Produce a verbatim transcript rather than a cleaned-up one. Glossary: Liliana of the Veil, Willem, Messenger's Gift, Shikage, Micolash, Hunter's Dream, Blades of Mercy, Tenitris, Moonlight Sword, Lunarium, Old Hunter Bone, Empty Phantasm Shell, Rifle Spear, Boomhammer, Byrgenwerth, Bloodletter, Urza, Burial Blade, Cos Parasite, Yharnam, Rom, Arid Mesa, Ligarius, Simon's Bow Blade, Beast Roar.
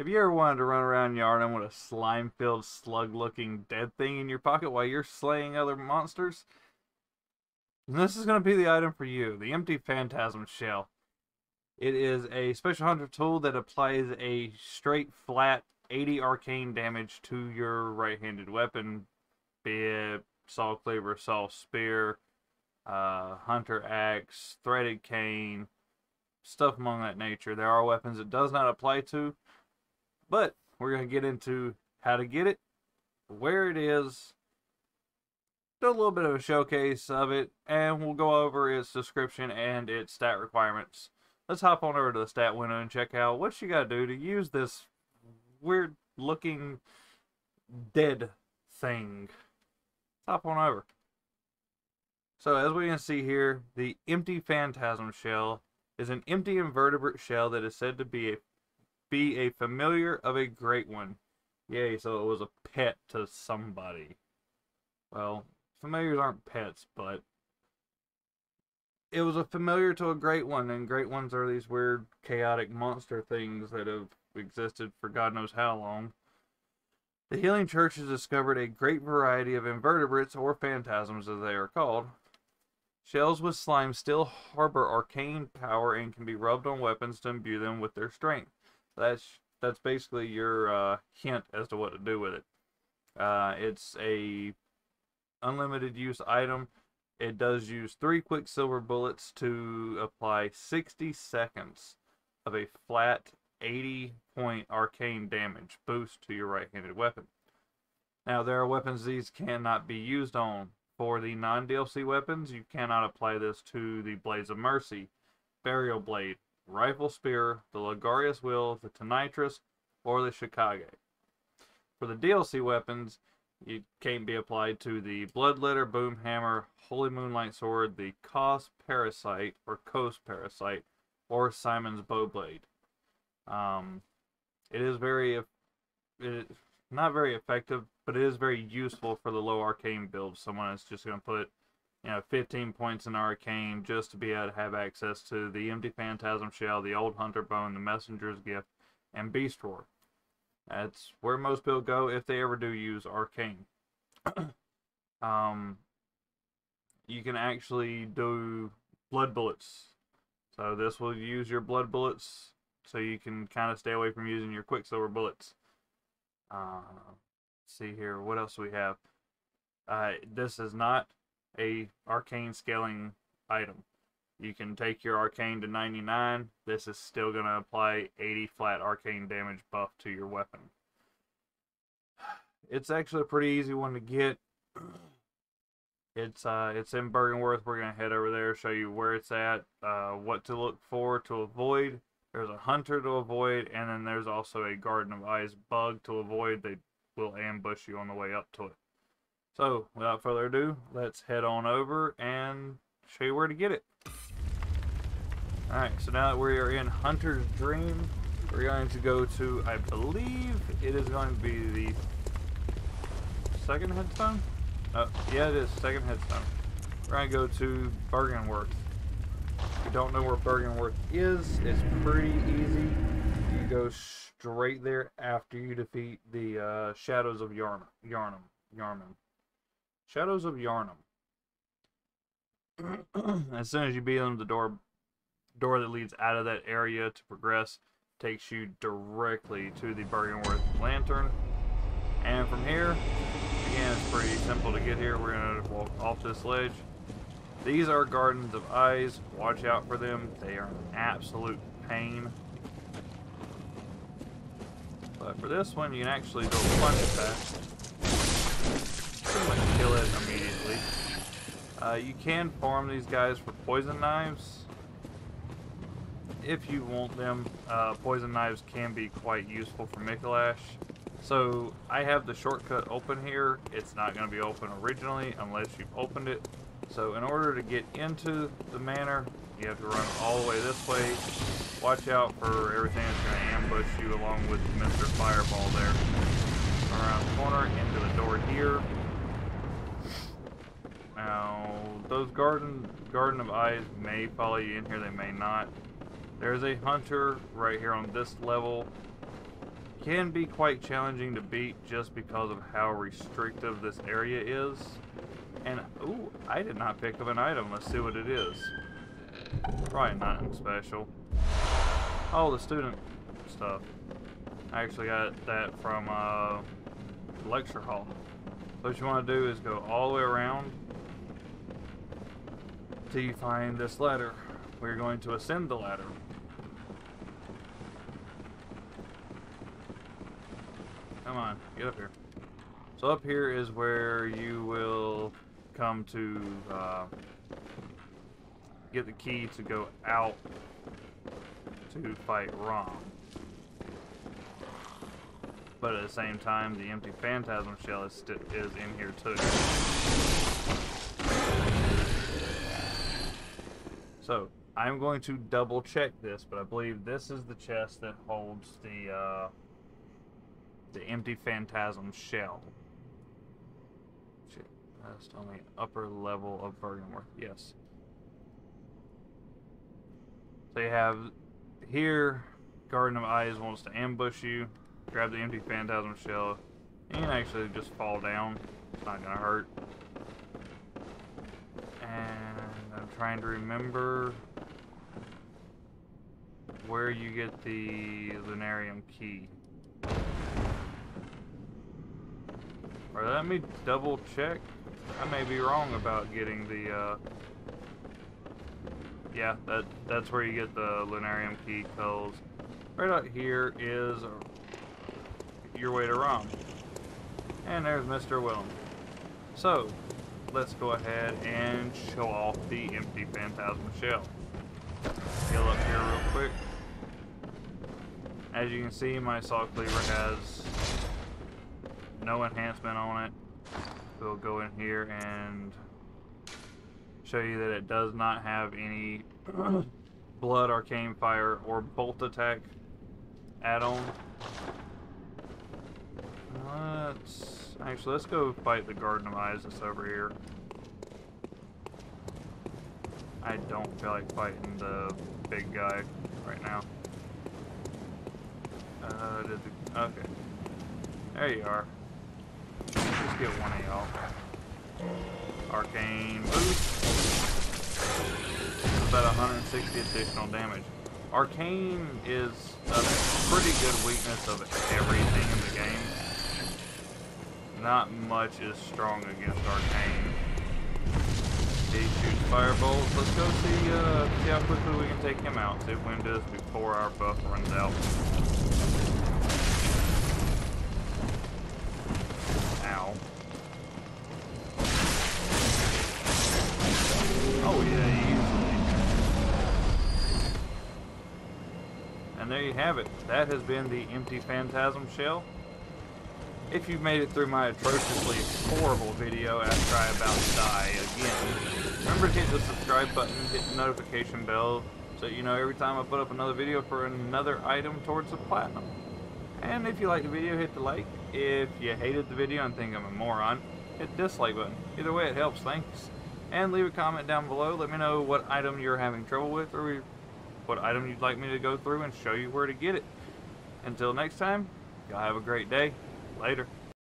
Have you ever wanted to run around Yharnam with a slime-filled, slug-looking dead thing in your pocket while you're slaying other monsters? This is going to be the item for you, the Empty Phantasm Shell. It is a special hunter tool that applies a straight, flat, eighty arcane damage to your right-handed weapon, be it saw cleaver, saw spear, uh, hunter axe, threaded cane, stuff among that nature. There are weapons it does not apply to. But we're going to get into how to get it, where it is, do a little bit of a showcase of it, and we'll go over its description and its stat requirements. Let's hop on over to the stat window and check out what you got to do to use this weird-looking dead thing. Let's hop on over. So as we can see here, the Empty Phantasm Shell is an empty invertebrate shell that is said to be a be a familiar of a great one. Yay, so it was a pet to somebody. Well, familiars aren't pets, but it was a familiar to a great one, and great ones are these weird, chaotic monster things that have existed for God knows how long. The Healing Church has discovered a great variety of invertebrates, or phantasms as they are called. Shells with slime still harbor arcane power and can be rubbed on weapons to imbue them with their strength. That's, that's basically your uh, hint as to what to do with it. Uh, it's a unlimited use item. It does use three quicksilver bullets to apply sixty seconds of a flat eighty point arcane damage boost to your right-handed weapon. Now, there are weapons these cannot be used on. For the non-D L C weapons, you cannot apply this to the Blades of Mercy, Burial Blade, Rifle Spear, the Ligarius Will, the Tenitris, or the Shikage. For the D L C weapons, it can't be applied to the Bloodletter, Boomhammer, Holy Moonlight Sword, the Cos Parasite, or Cos Parasite, or Simon's Bow Blade. Um, it is very, it is not very effective, but it is very useful for the low arcane build. Someone is just going to put, you know, fifteen points in arcane just to be able to have access to the Empty Phantasm Shell, the Old Hunter Bone, the Messenger's Gift, and Beast Roar. That's where most build go if they ever do use arcane. um, you can actually do blood bullets. So this will use your blood bullets, so you can kind of stay away from using your quicksilver bullets. Uh, let's see here, what else do we have? Uh, this is not a arcane scaling item. You can take your arcane to ninety-nine. This is still going to apply eighty flat arcane damage buff to your weapon. It's actually a pretty easy one to get. It's uh, it's in Byrgenwerth. We're going to head over there, show you where it's at, uh, what to look for, to avoid. There's a hunter to avoid, and then there's also a Garden of Eyes bug to avoid. They will ambush you on the way up to it. So, without further ado, let's head on over and show you where to get it. Alright, so now that we are in Hunter's Dream, we're going to go to, I believe, it is going to be the second headstone? Uh, yeah, it is, second headstone. We're going to go to Byrgenwerth. If you don't know where Byrgenwerth is, it's pretty easy. You go straight there after you defeat the uh, Shadows of Yharnam. Yharnam. Yharnam. Shadows of Yharnam. As soon as you beat them, the door door that leads out of that area to progress takes you directly to the Byrgenwerth Lantern. And from here, again, it's pretty simple to get here. We're going to walk off this ledge. These are Gardens of Eyes. Watch out for them. They are an absolute pain. But for this one, you can actually do a punch attack. Pretty much kill it immediately. Uh, you can farm these guys for poison knives if you want them. Uh, poison knives can be quite useful for Micolash. So I have the shortcut open here. It's not going to be open originally unless you've opened it. So in order to get into the manor, you have to run all the way this way. Watch out for everything that's going to ambush you, along with Mister Fireball there. Around the corner, into the door here. Now, those garden garden of eyes may follow you in here, they may not. There's a hunter right here on this level. can be quite challenging to beat just because of how restrictive this area is. And, ooh, I did not pick up an item. Let's see what it is. Probably nothing special. Oh, the student stuff. I actually got that from uh, lecture hall. What you want to do is go all the way around till you find this ladder. We're going to ascend the ladder. Come on, get up here. So up here is where you will come to uh, get the key to go out to fight Rom. But at the same time, the empty phantasm shell is, is in here too. So I'm going to double check this, but I believe this is the chest that holds the uh, the empty phantasm shell. That's on the upper level of Byrgenwerth, yes. So you have here, Garden of Eyes wants to ambush you. Grab the empty phantasm shell and actually just fall down. It's not gonna hurt. And I'm trying to remember where you get the Lunarium key. Or let me double check. I may be wrong about getting the uh yeah, that that's where you get the Lunarium key, because right out here is your way to Rom. And there's Mister Willem. So, let's go ahead and show off the empty phantasm shell. Heal up here real quick. As you can see, my saw cleaver has no enhancement on it. We'll go in here and show you that it does not have any blood, arcane fire, or bolt attack add-on. Let's actually let's go fight the Garden of Eyes that's over here. I don't feel like fighting the big guy right now. Uh, did the, okay. There you are. Let's get one of y'all. Arcane boost. About one hundred sixty additional damage. Arcane is a pretty good weakness of everything in the game. Not much is strong against Arcane. He shoots firebolts. Let's go see, uh, see how quickly we can take him out. See if we can do this before our buff runs out. Ow. Oh yeah, easily. And there you have it. That has been the empty phantasm shell. If you've made it through my atrociously horrible video after I about to die again, remember to hit the subscribe button, hit the notification bell, so you know every time I put up another video for another item towards the platinum. And if you like the video, hit the like. If you hated the video and think I'm a moron, hit the dislike button. Either way, it helps, thanks. And leave a comment down below, let me know what item you're having trouble with, or what item you'd like me to go through and show you where to get it. Until next time, y'all have a great day. Later.